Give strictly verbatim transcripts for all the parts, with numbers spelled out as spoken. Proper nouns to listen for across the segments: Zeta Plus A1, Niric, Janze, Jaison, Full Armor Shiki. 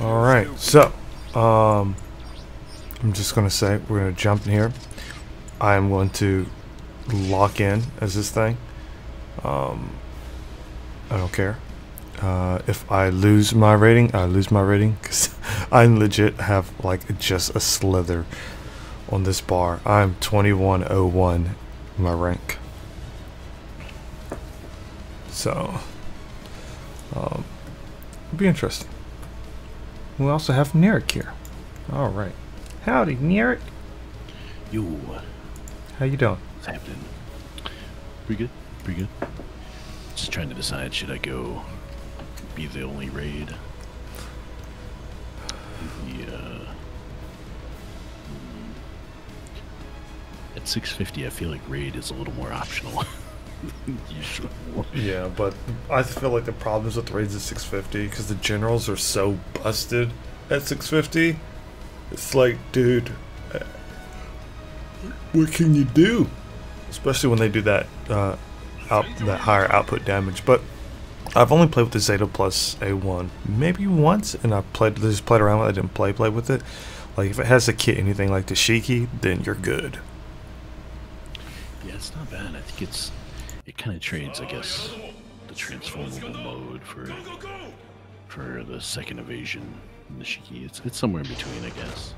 Alright, so um, I'm just going to say we're going to jump in here. I'm going to lock in as this thing. Um, I don't care. Uh, if I lose my rating, I lose my rating, because I legit have like just a slither on this bar. I'm twenty-one oh one my rank. So um, it'll be interesting. We also have Niric here. Alright. Howdy, Niric. Yo. How you doing? What's happening? Pretty good. Pretty good. Just trying to decide, should I go be the only raid? The, uh, at six fifty, I feel like raid is a little more optional. Usual. Yeah, but I feel like the problems with raids at six fifty, because the generals are so busted at six fifty. It's like, dude, what can you do? Especially when they do that uh, out, that higher output damage. But I've only played with the Zeta Plus A one maybe once, and I played just played around with it. I didn't play play with it. Like if it has a kit anything like the Shiki, then you're good. Yeah, it's not bad. I think it's. It kind of trades, I guess, the transformable mode for for the second evasion and the Shiki. It's it's somewhere in between, I guess.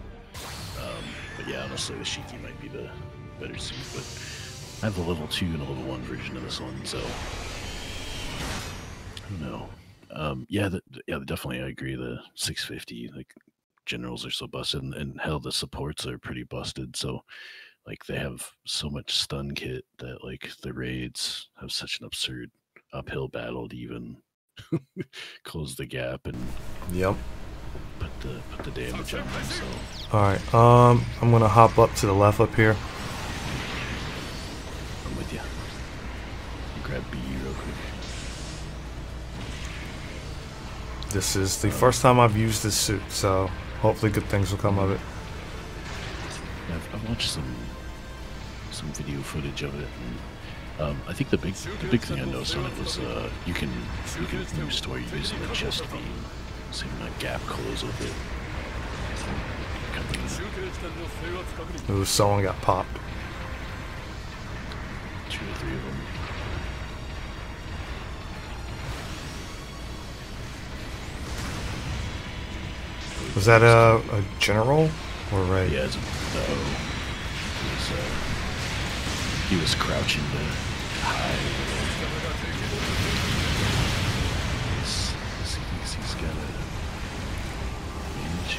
Um, but yeah, honestly, the Shiki might be the better suit. But I have a level two and a level one version of this one, so I don't know. Um, yeah, the, yeah, definitely, I agree. The six fifty, like generals are so busted, and, and hell, the supports are pretty busted. So. Like they have so much stun kit that like the raids have such an absurd uphill battle to even close the gap and yep, put the put the damage on myself. All right, um, I'm gonna hop up to the left up here. I'm with you. Grab B real quick. This is the um, first time I've used this suit, so hopefully good things will come of it. I've, I've watched some some video footage of it, and um, I think the big the big thing I noticed on it was uh, you can you can boost while you're using the chest beam, so you can like gap close with it. Ooh, someone got popped. Two or three of them. Was that a, a general? Or right. Yeah, it's, no. He was, uh, he was crouching to hide. He's, he's, he's got a range.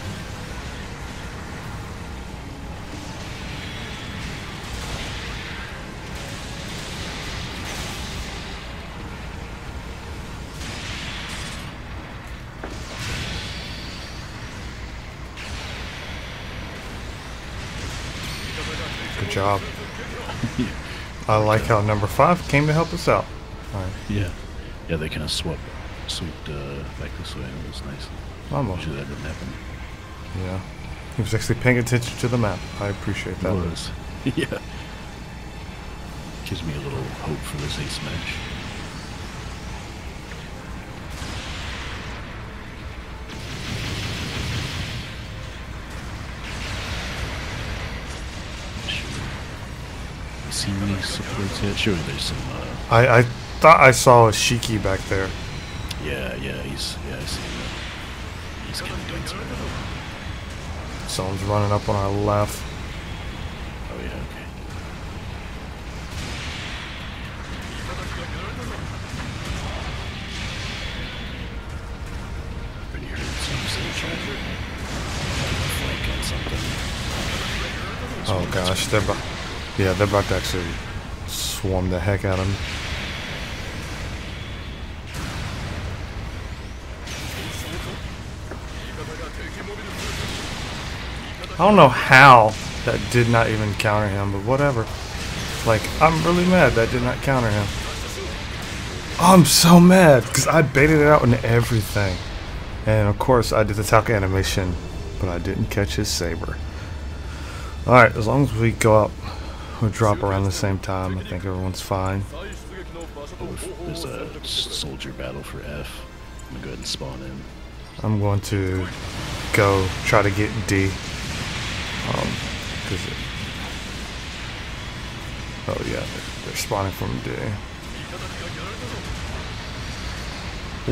Job. Yeah. I like how number five came to help us out. All right. Yeah, yeah, they kind of swept, swept uh, back this way. It was nice. Almost. That didn't happen. Yeah, he was actually paying attention to the map. I appreciate that. It was. Yeah, gives me a little hope for this ace match. Supports it. Sure, there's some. Uh, I I thought I saw a Shiki back there. Yeah, yeah, he's yeah, I see that. He's kind of doing something. Someone's running up on our left. Oh yeah, okay. Pretty hurt. Someone's trying to flank on something. Oh gosh, they're behind. Yeah, they're about to actually swarm the heck out of him. I don't know how that did not even counter him, but whatever. Like, I'm really mad that did not counter him. Oh, I'm so mad, because I baited it out and everything. And of course, I did the talk animation, but I didn't catch his saber. Alright, as long as we go up. We'll drop around the same time. I think everyone's fine. There's a soldier battle for F. I'm gonna go ahead and spawn in. I'm going to go try to get D. Um, cause it, oh yeah, they're, they're spawning from D.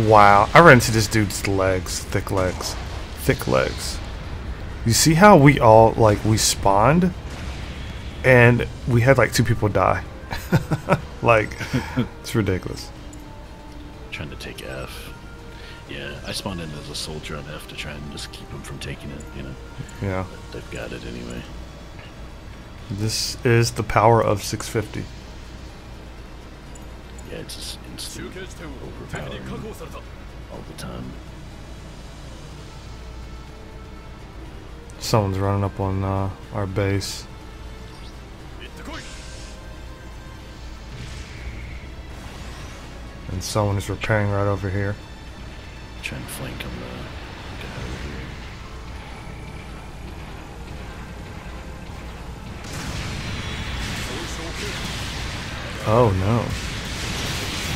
Wow, I ran into this dude's legs, thick legs, thick legs. You see how we all, like, we spawned and we had like two people die. Like, it's ridiculous. Trying to take F. Yeah, I spawned in as a soldier on F to try and just keep them from taking it, you know? Yeah. But they've got it anyway. This is the power of six fifty. Yeah, it's just instant overpowering all the time. Someone's running up on uh, our base. And someone is repairing right over here. Trying to flank him uh, get over here. Oh no.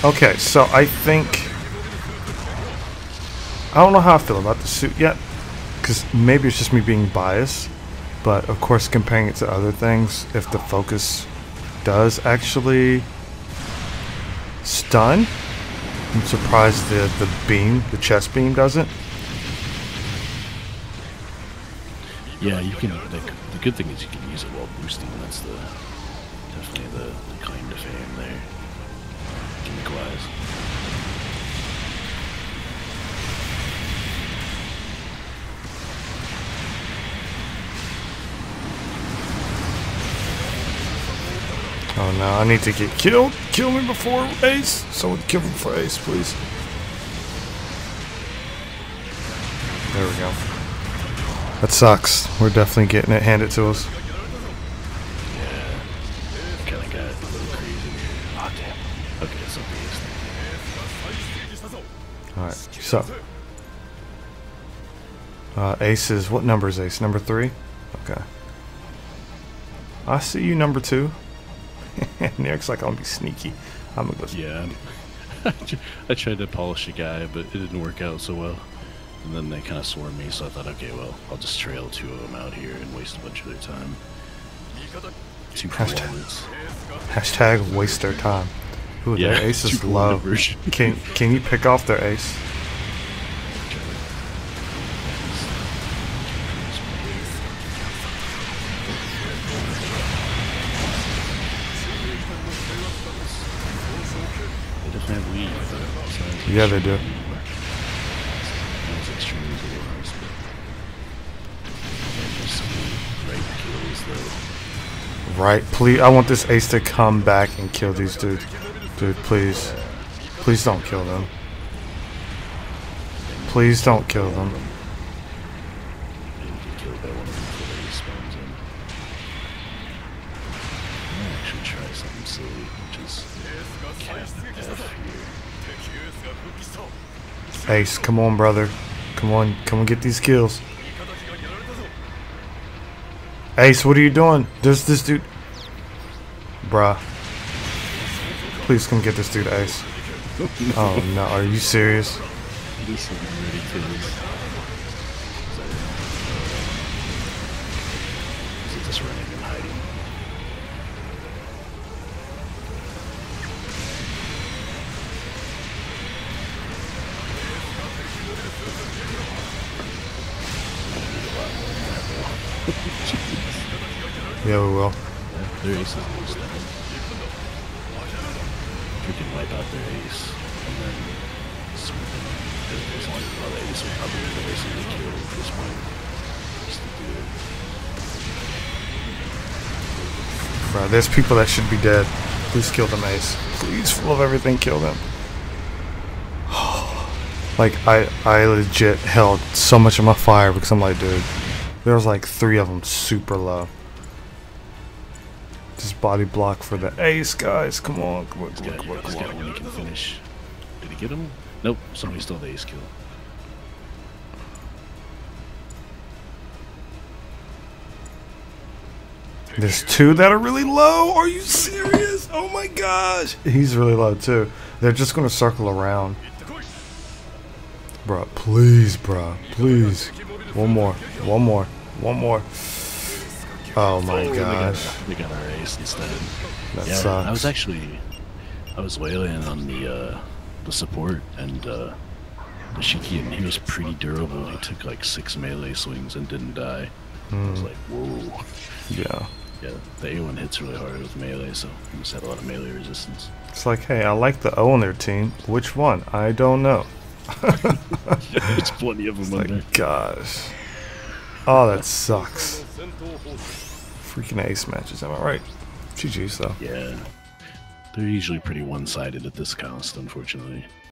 Okay, so I think I don't know how I feel about the suit yet, because maybe it's just me being biased, but of course comparing it to other things, if the focus does actually stun, I'm surprised the, the beam, the chest beam, doesn't. Yeah, you can. The, the good thing is you can use it while boosting. That's the definitely the, the kind of aim there. Gimmick wise. Oh no, I need to get killed. Kill me before Ace. Someone kill him for Ace, please. There we go. That sucks. We're definitely getting it handed to us. Yeah. Kinda got a little crazy. Oh damn. Okay, that's okay. Alright, so uh, Ace is, what number is Ace? Number three? Okay. I see you, number two. Neric's like, I'm gonna be sneaky. I'm gonna go. Yeah, I tried to polish a guy, but it didn't work out so well. And then they kind of swarmed me, so I thought, okay, well, I'll just trail two of them out here and waste a bunch of their time. Two hashtag, hashtag waste their time. Ooh, yeah, their aces love. Can can you pick off their ace? Yeah, they do. Right, please. I want this ace to come back and kill these dudes. Dude, please. Please don't kill them. Please don't kill them. Ace, come on, brother. Come on, come on, get these kills. Ace, what are you doing? There's this dude. Bruh. Please come get this dude, Ace. Oh, no, are you serious? Yeah, we will. Yeah, their ace is almost dead. If we can wipe out their ace, and then sweep them up, as long as all the ace are probably the ace they kill at this point. Just to do it. Bro, there's people that should be dead. Please kill them, Ace. Please, full of everything, kill them. Like, I, I legit held so much of my fire because I'm like, dude, there was like three of them super low. Just body block for the ace, guys. Come on, come on, come on, come on, come on. He can finish. Did he get him? Nope, somebody stole the ace kill. There's two that are really low. Are you serious? Oh my gosh. He's really low too. They're just going to circle around. Bro, please, bro, please. One more, one more, one more. Oh my oh, gosh. We got, we got our ace instead. That yeah, sucks. I was actually, I was wailing on the uh, the support and uh, the Shiki, and he was pretty durable. He took like six melee swings and didn't die. Mm. I was like, whoa. Yeah. Yeah, the A one hits really hard with melee, so he just had a lot of melee resistance. It's like, hey, I like the O on their team. Which one? I don't know. There's plenty of them on there. Gosh. Oh, that sucks. Freaking ace matches, am I right? G G's though. Yeah. They're usually pretty one-sided at this cost, unfortunately.